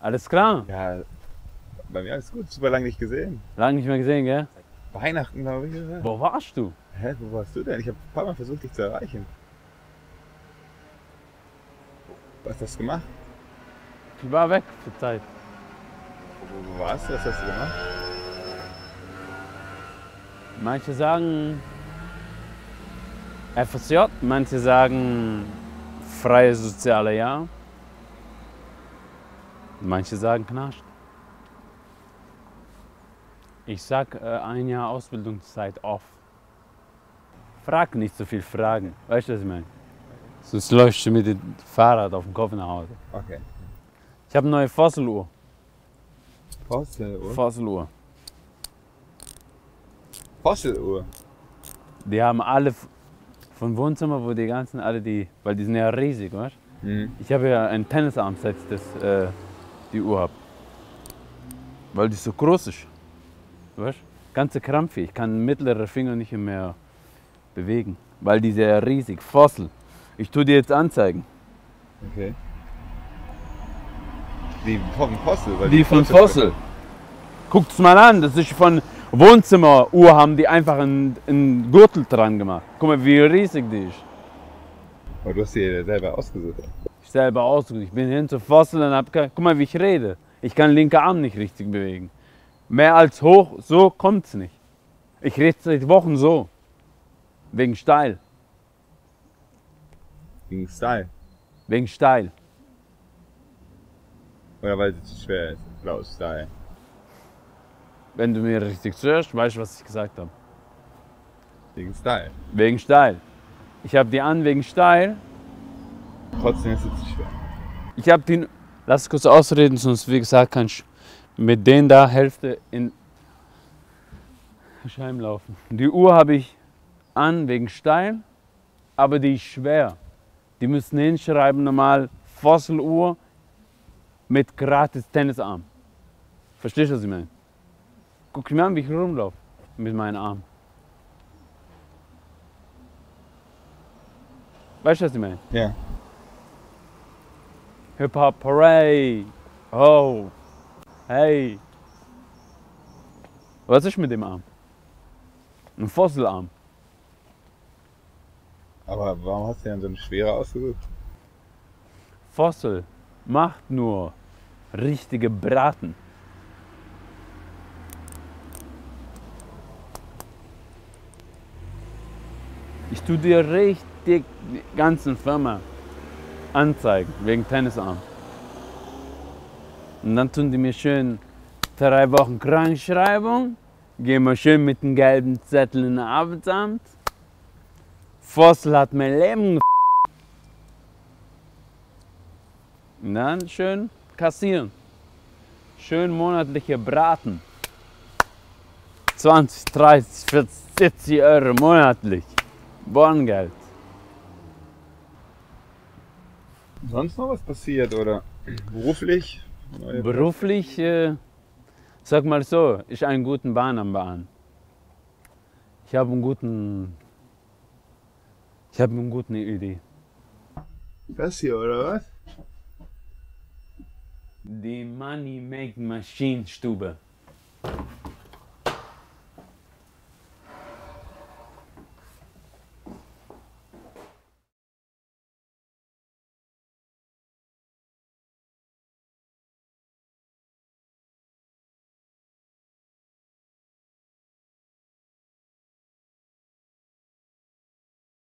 Alles klar? Ja, bei mir alles gut. Super lange nicht gesehen. Lange nicht mehr gesehen, gell? Seit Weihnachten, glaube ich. Oder? Wo warst du? Hä, wo warst du denn? Ich habe ein paar Mal versucht, dich zu erreichen. Was hast du gemacht? Ich war weg zur Zeit. Wo warst du? Was hast du gemacht? Manche sagen FSJ, manche sagen freie soziale Jahr. Manche sagen Knast. Ich sag ein Jahr Ausbildungszeit off. Frag nicht so viel Fragen, weißt du, was ich meine? Sonst läufst du mit dem Fahrrad auf dem Kopf nach Hause. Okay. Ich habe eine neue Fossil-Uhr. Fossil-Uhr? Fossil-Uhr. Fossil-Uhr? Die haben alle vom Wohnzimmer, wo die ganzen, alle die, weil die sind ja riesig, weißt du? Mhm. Ich habe ja ein Tennisarm, seit ich die Uhr habe. Weil die so groß ist. Weißt du? Ganze Krampfe, ich kann mittlere Finger nicht mehr bewegen. Weil die sehr riesig, Fossil. Ich tue dir jetzt anzeigen. Okay. Die von Fossil? Weil die von Fossil. Guckt's mal an, das ist von Wohnzimmeruhr, haben die einfach einen Gürtel dran gemacht. Guck mal, wie riesig die ist. Aber du hast die selber ausgesucht. Ich selber ausgesucht. Ich bin hin zu Fossil und hab guck mal, wie ich rede. Ich kann den linken Arm nicht richtig bewegen. Mehr als hoch, so kommt's nicht. Ich rede seit Wochen so. Wegen steil. Wegen steil? Wegen steil. Oder weil es zu schwer ist, blau steil. Wenn du mir richtig zuhörst, weißt du, was ich gesagt habe. Wegen steil? Wegen steil. Ich habe die an wegen steil. Trotzdem ist es zu schwer. Ich habe den... Lass es kurz ausreden, sonst wie gesagt kannst du mit denen da Hälfte in Scheim laufen. Die Uhr habe ich an wegen steil, aber die ist schwer. Die müssen hinschreiben, normal Fossil-Uhr mit gratis Tennisarm. Verstehst du, was ich meine? Guck mir an, wie ich rumlaufe mit meinen Armen. Weißt du, was ich meine? Ja. Yeah. Hip-Hop, Hooray! Oh! Hey! Was ist mit dem Arm? Ein Fossil-Arm. Aber warum hast du denn so eine schwere ausgesucht? Fossil macht nur richtige Braten. Ich tue dir richtig die ganzen Firma anzeigen, wegen Tennisarm. Und dann tun die mir schön 3 Wochen Krankschreibung, gehen wir schön mit dem gelben Zettel in das Arbeitsamt. Fossil hat mein Leben ge***. Und dann schön kassieren. Schön monatliche Braten. 20, 30, 40, 70 Euro monatlich. Borngeld. Sonst noch was passiert, oder? Beruflich? Beruflich, sag mal so, ich habe einen guten Bahn am Bahn. Ich habe eine gute Idee. Das hier, oder was? Die Money Making Machine Stube.